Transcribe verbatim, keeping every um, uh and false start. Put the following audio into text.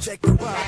Check the vibe.